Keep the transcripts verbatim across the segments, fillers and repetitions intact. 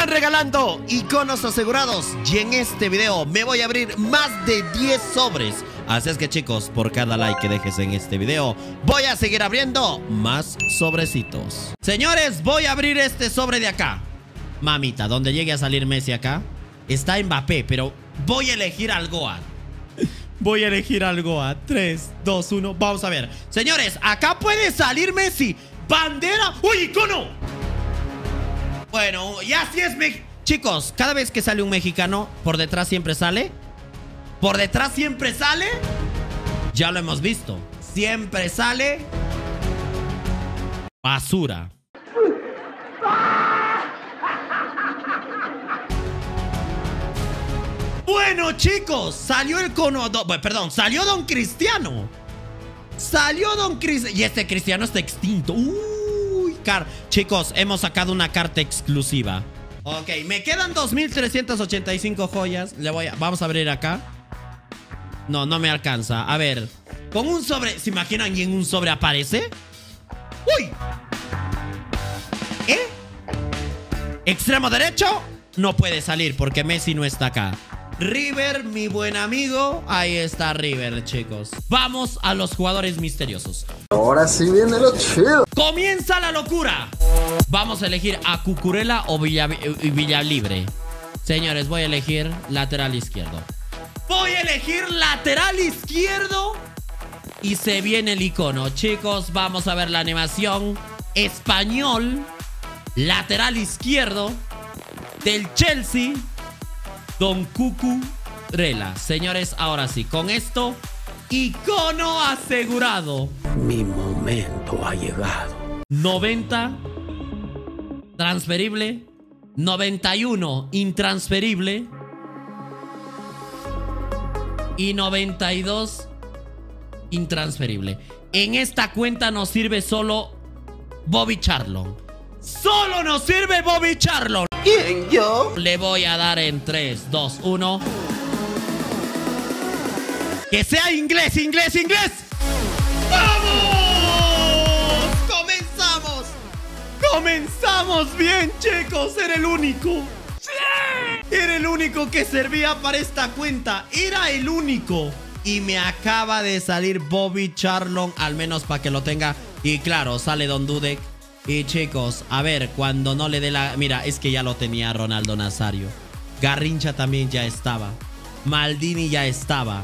están regalando iconos asegurados. Y en este video me voy a abrir más de diez sobres. Así es que, chicos, por cada like que dejes en este video, voy a seguir abriendo más sobrecitos. Señores, voy a abrir este sobre de acá. Mamita, donde llegue a salir Messi acá, está Mbappé, pero voy a elegir al Goat. Voy a elegir al Goat. tres, dos, uno, vamos a ver. Señores, acá puede salir Messi. Bandera, uy, icono. Bueno, y así es México. Chicos, cada vez que sale un mexicano, por detrás siempre sale. Por detrás siempre sale. Ya lo hemos visto. Siempre sale basura. Bueno, chicos, salió el cono... Do, perdón, salió Don Cristiano. Salió Don Cristiano. Y este Cristiano está extinto. Uy, car... Chicos, hemos sacado una carta exclusiva. Ok, me quedan dos mil trescientas ochenta y cinco joyas. Le voy a... Vamos a abrir acá. No, no me alcanza. A ver. Con un sobre... ¿Se imaginan y en un sobre aparece? ¡Uy! ¿Eh? ¿Extremo derecho? No puede salir porque Messi no está acá. River, mi buen amigo. Ahí está River, chicos. Vamos a los jugadores misteriosos. Ahora sí viene lo chido. Comienza la locura. Vamos a elegir a Cucurella o Villalibre. Señores, voy a elegir lateral izquierdo. Voy a elegir lateral izquierdo. Y se viene el icono. Chicos, vamos a ver la animación. Español. Lateral izquierdo. Del Chelsea. Don Cucurella. Señores, ahora sí, con esto, icono asegurado. Mi momento ha llegado. noventa, transferible. noventa y uno, intransferible. Y noventa y dos, intransferible. En esta cuenta nos sirve solo Bobby Charlton. Solo nos sirve Bobby Charlton. ¿Quién, yo? Le voy a dar en tres, dos, uno. ¡Que sea inglés, inglés, inglés! ¡Vamos! ¡Comenzamos! ¡Comenzamos bien, chicos! ¡Era el único! ¡Sí! Era el único que servía para esta cuenta. Era el único. Y me acaba de salir Bobby Charlton, al menos para que lo tenga. Y claro, sale Don Dudek. Y chicos, a ver, cuando no le dé la... Mira, es que ya lo tenía Ronaldo Nazario. Garrincha también ya estaba. Maldini ya estaba.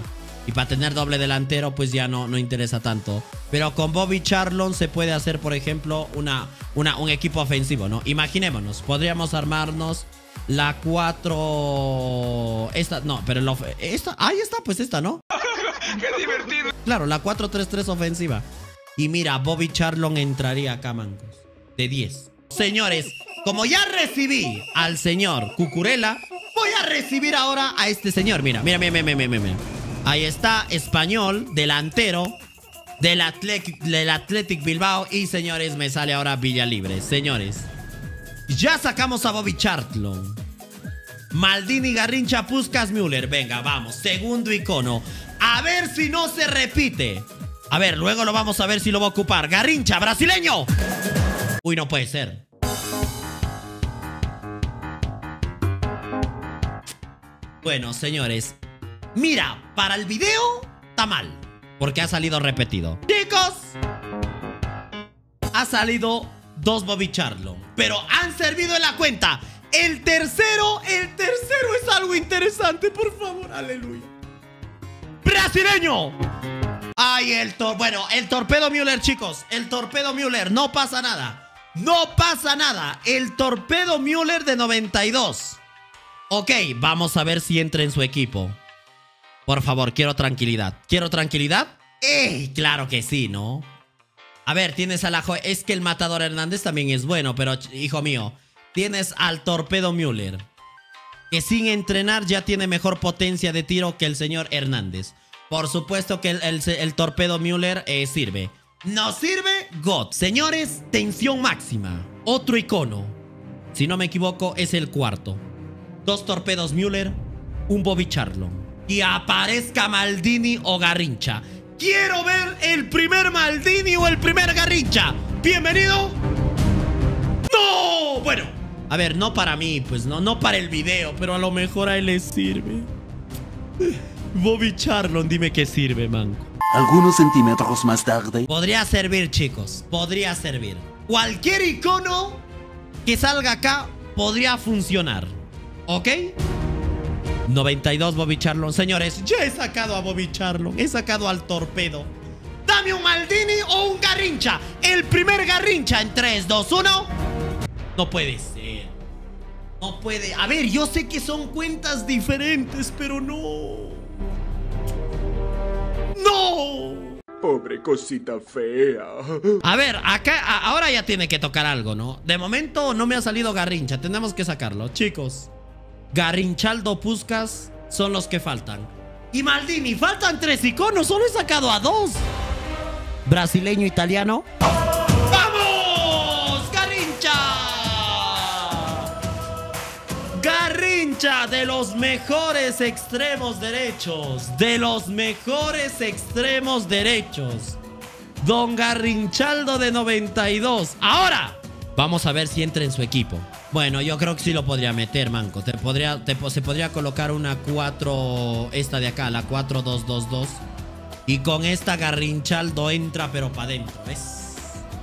Y para tener doble delantero, pues ya no, no interesa tanto. Pero con Bobby Charlton se puede hacer, por ejemplo, una, una, un equipo ofensivo, ¿no? Imaginémonos, podríamos armarnos la cuatro... Esta, no, pero la... Esta, ahí está, pues esta, ¿no? ¡Qué divertido! Claro, la cuatro tres tres ofensiva. Y mira, Bobby Charlton entraría acá, mancos. De diez. Señores, como ya recibí al señor Cucurella, voy a recibir ahora a este señor. Mira, mira, mira, mira, mira, mira. Ahí está, español, delantero del Athletic, del Athletic Bilbao. Y señores, me sale ahora Villalibre. Señores, ya sacamos a Bobby Charlton. Maldini, Garrincha, Puskas, Müller. Venga, vamos, segundo icono. A ver si no se repite. A ver, luego lo vamos a ver si lo va a ocupar. Garrincha, brasileño. Uy, no puede ser. Bueno, señores. Mira, para el video está mal. Porque ha salido repetido. Chicos, ha salido dos Bobby Charlton. Pero han servido en la cuenta. El tercero, el tercero es algo interesante. Por favor, aleluya. Brasileño. Ay, el tor... Bueno, el torpedo Müller, chicos. El torpedo Müller. No pasa nada. No pasa nada. El torpedo Müller de noventa y dos. Ok, vamos a ver si entra en su equipo. Por favor, quiero tranquilidad. ¿Quiero tranquilidad? ¡Eh! Claro que sí, ¿no? A ver, tienes a la... Jo es que el matador Hernández también es bueno, pero, hijo mío, tienes al torpedo Müller, que sin entrenar ya tiene mejor potencia de tiro que el señor Hernández. Por supuesto que el, el, el torpedo Müller eh, sirve. Nos sirve God. Señores, tensión máxima. Otro icono. Si no me equivoco, es el cuarto. Dos torpedos Müller, un Bobby Charlton. Y aparezca Maldini o Garrincha. Quiero ver el primer Maldini o el primer Garrincha. Bienvenido. ¡No! Bueno, A ver, no para mí, pues no, no para el video, pero a lo mejor a él le sirve. Bobby Charlton, dime qué sirve, manco. Algunos centímetros más tarde. Podría servir, chicos, podría servir. Cualquier icono que salga acá podría funcionar, ¿ok? noventa y dos Bobby Charlton. Señores, ya he sacado a Bobby Charlton, he sacado al torpedo. Dame un Maldini o un Garrincha. El primer Garrincha en tres, dos, uno. No puede ser. No puede. A ver, yo sé que son cuentas diferentes, pero no. ¡No! Pobre cosita fea. A ver, acá a, ahora ya tiene que tocar algo, ¿no? De momento no me ha salido Garrincha. Tenemos que sacarlo, chicos. Garrinchaldo, Puskas son los que faltan. Y Maldini, faltan tres iconos. Solo he sacado a dos. Brasileño, italiano. ¡Vamos! ¡Garrincha! ¡Garrincha! De los mejores extremos derechos. De los mejores extremos derechos. Don Garrinchaldo de noventa y dos. Ahora, vamos a ver si entra en su equipo. Bueno, yo creo que sí lo podría meter, manco. Te podría, te, se podría colocar una cuatro, esta de acá, la cuatro dos dos dos. Y con esta Garrinchaldo entra, pero para adentro, ¿ves?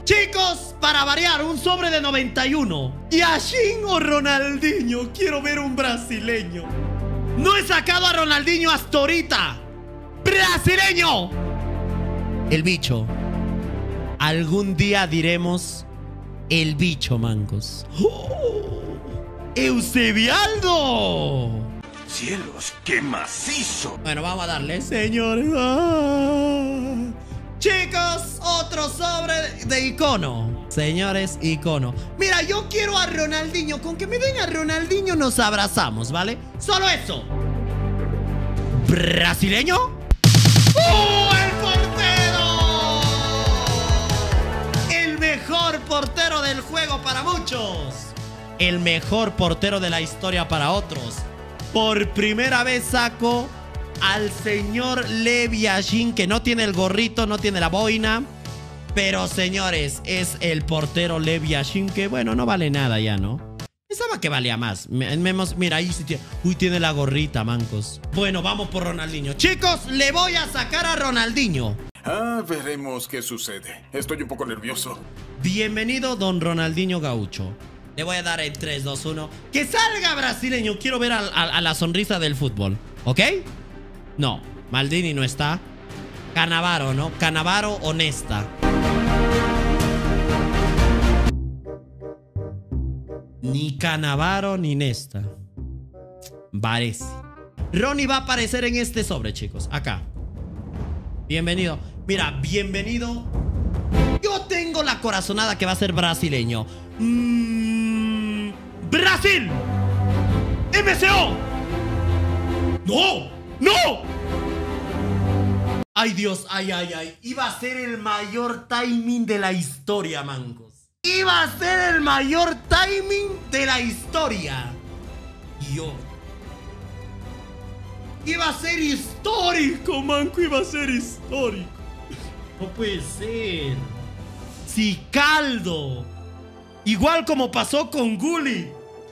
Chicos, para variar, un sobre de noventa y uno. Yashin o Ronaldinho. Quiero ver un brasileño. No he sacado a Ronaldinho hasta ahorita. ¡Brasileño! El bicho. Algún día diremos el bicho, mancos. ¡Oh! ¡Eusebialdo! ¡Cielos, qué macizo! Bueno, vamos a darle, señores. ¡Ah! Chicos, otro sobre de icono. Señores, icono. Mira, yo quiero a Ronaldinho. Con que me den a Ronaldinho nos abrazamos, ¿vale? Solo eso. ¿Brasileño? ¡Oh, el portero! El mejor portero del juego para muchos. El mejor portero de la historia para otros. Por primera vez saco al señor Yashin, que no tiene el gorrito, no tiene la boina. Pero, señores, es el portero Yashin, que, bueno, no vale nada ya, ¿no? Pensaba que valía más. Me, me, mira, ahí sí tiene... Uy, tiene la gorrita, mancos. Bueno, vamos por Ronaldinho. Chicos, le voy a sacar a Ronaldinho. Ah, veremos qué sucede. Estoy un poco nervioso. Bienvenido, don Ronaldinho Gaucho. Le voy a dar el tres, dos, uno. ¡Que salga, brasileño! Quiero ver a, a, a la sonrisa del fútbol. ¿Ok? No. Maldini no está. Canavaro, ¿no? Canavaro o Nesta. Ni Canavaro ni Nesta. Parece. Ronnie va a aparecer en este sobre, chicos. Acá. Bienvenido. Mira, bienvenido. Yo tengo la corazonada que va a ser brasileño. Mmm... Brasil, M C O. No, no. Ay, Dios, ay, ay, ay. Iba a ser el mayor timing de la historia, mancos. Iba a ser el mayor timing de la historia. Y yo. Iba a ser histórico, manco. Iba a ser histórico. No puede ser. Zicaldo. Igual como pasó con Gulli.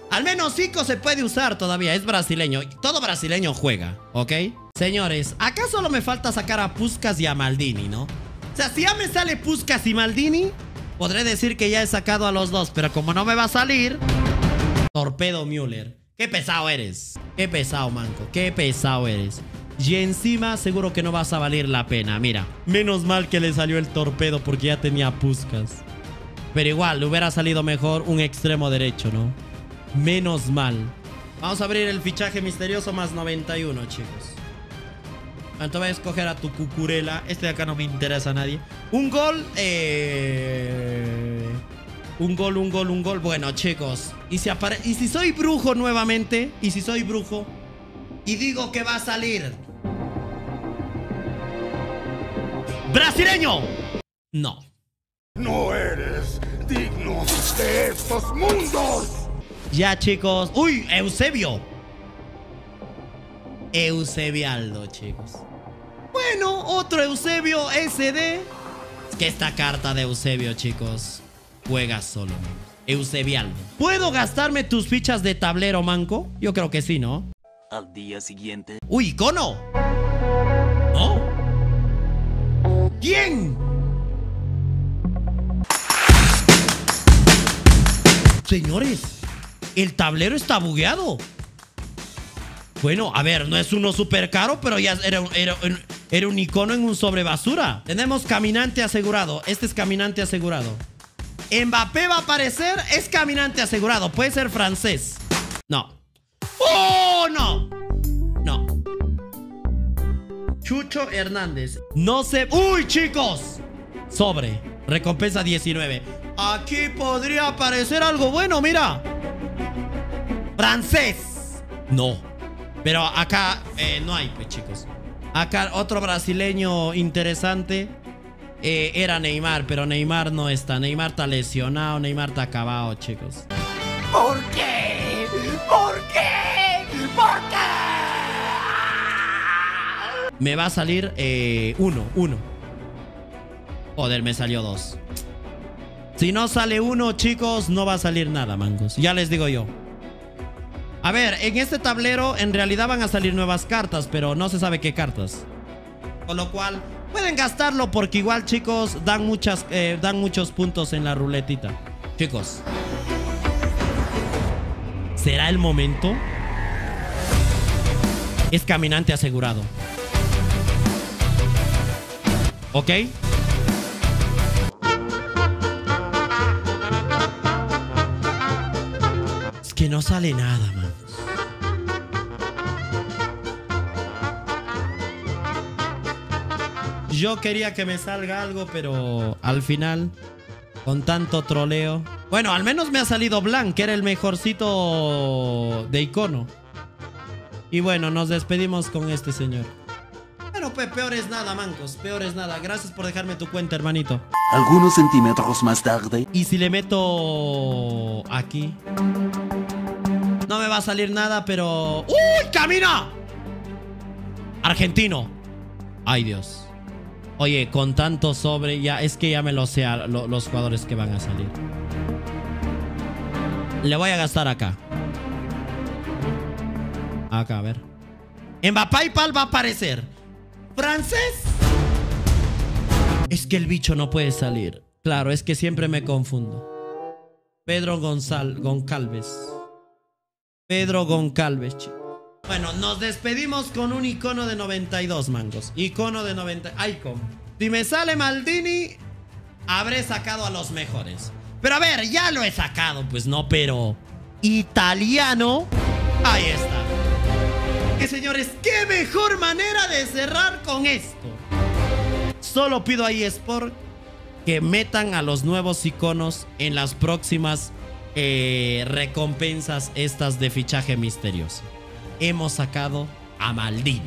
Al menos Zico se puede usar todavía. Es brasileño. Todo brasileño juega, ¿ok? Señores, acá solo me falta sacar a Puskas y a Maldini, ¿no? O sea, si ya me sale Puskas y Maldini, podré decir que ya he sacado a los dos. Pero como no me va a salir... Torpedo Müller. Qué pesado eres. Qué pesado, manco. Qué pesado eres. Y encima seguro que no vas a valer la pena. Mira, menos mal que le salió el torpedo porque ya tenía Puskas. Pero igual, le hubiera salido mejor un extremo derecho, ¿no? Menos mal. Vamos a abrir el fichaje misterioso más noventa y uno, chicos. Entonces voy a escoger a tu Cucurella. Este de acá no me interesa a nadie. Un gol. Eh... Un gol, un gol, un gol. Bueno, chicos. Y si, apare... y si soy brujo nuevamente. Y si soy brujo. Y digo que va a salir. ¡Brasileño! No. No eres digno de estos mundos. Ya, chicos. Uy, Eusebio. Eusebialdo, chicos. Bueno, otro Eusebio S D. Es que esta carta de Eusebio, chicos, juega solo. Eusebio. ¿Puedo gastarme tus fichas de tablero, manco? Yo creo que sí, ¿no? Al día siguiente. ¡Uy, icono! ¿No? ¿Quién? Señores, el tablero está bugueado. Bueno, a ver, no es uno súper caro, pero ya era, era, era un icono en un sobrebasura. Tenemos caminante asegurado. Este es caminante asegurado. Mbappé va a aparecer. Es caminante asegurado. Puede ser francés. No. ¡Oh, no! No. Chucho Hernández. No se... ¡Uy, chicos! Sobre. Recompensa diecinueve. Aquí podría aparecer algo bueno, mira. Francés. No. Pero acá eh, no hay, pues, chicos. Acá otro brasileño interesante eh, era Neymar, pero Neymar no está. Neymar está lesionado, Neymar está acabado, chicos. ¿Por qué? ¿Por qué? ¿Por qué? Me va a salir eh, uno, uno. Joder, me salió dos. Si no sale uno, chicos, no va a salir nada, mangos. Ya les digo yo. A ver, en este tablero en realidad van a salir nuevas cartas, pero no se sabe qué cartas. Con lo cual, pueden gastarlo porque igual, chicos, dan, muchas, eh, dan muchos puntos en la ruletita. Chicos, ¿será el momento? Es caminante asegurado. ¿Ok? Es que no sale nada, man. Yo quería que me salga algo, pero al final, con tanto troleo... Bueno, al menos me ha salido Blanc, que era el mejorcito de icono. Y bueno, nos despedimos con este señor. Bueno, pues peor es nada, mancos, peor es nada. Gracias por dejarme tu cuenta, hermanito. Algunos centímetros más tarde. Y si le meto... aquí. No me va a salir nada, pero... ¡Uy, camina! Argentino. Ay, Dios. Oye, con tanto sobre, ya es que ya me lo sé a lo, los jugadores que van a salir. Le voy a gastar acá. Acá, a ver. Mbappé y Pal va a aparecer. ¿Francés? Es que el bicho no puede salir. Claro, es que siempre me confundo. Pedro Gonzal, Goncalves. Pedro Goncalves, chicos. Bueno, nos despedimos con un icono de noventa y dos, mangos. Icono de noventa... Icon. Si me sale Maldini, habré sacado a los mejores. Pero a ver, ya lo he sacado. Pues no, pero... italiano. Ahí está. Que señores, qué mejor manera de cerrar con esto. Solo pido a eSport que metan a los nuevos iconos en las próximas eh, recompensas estas de fichaje misterioso. Hemos sacado a Maldini.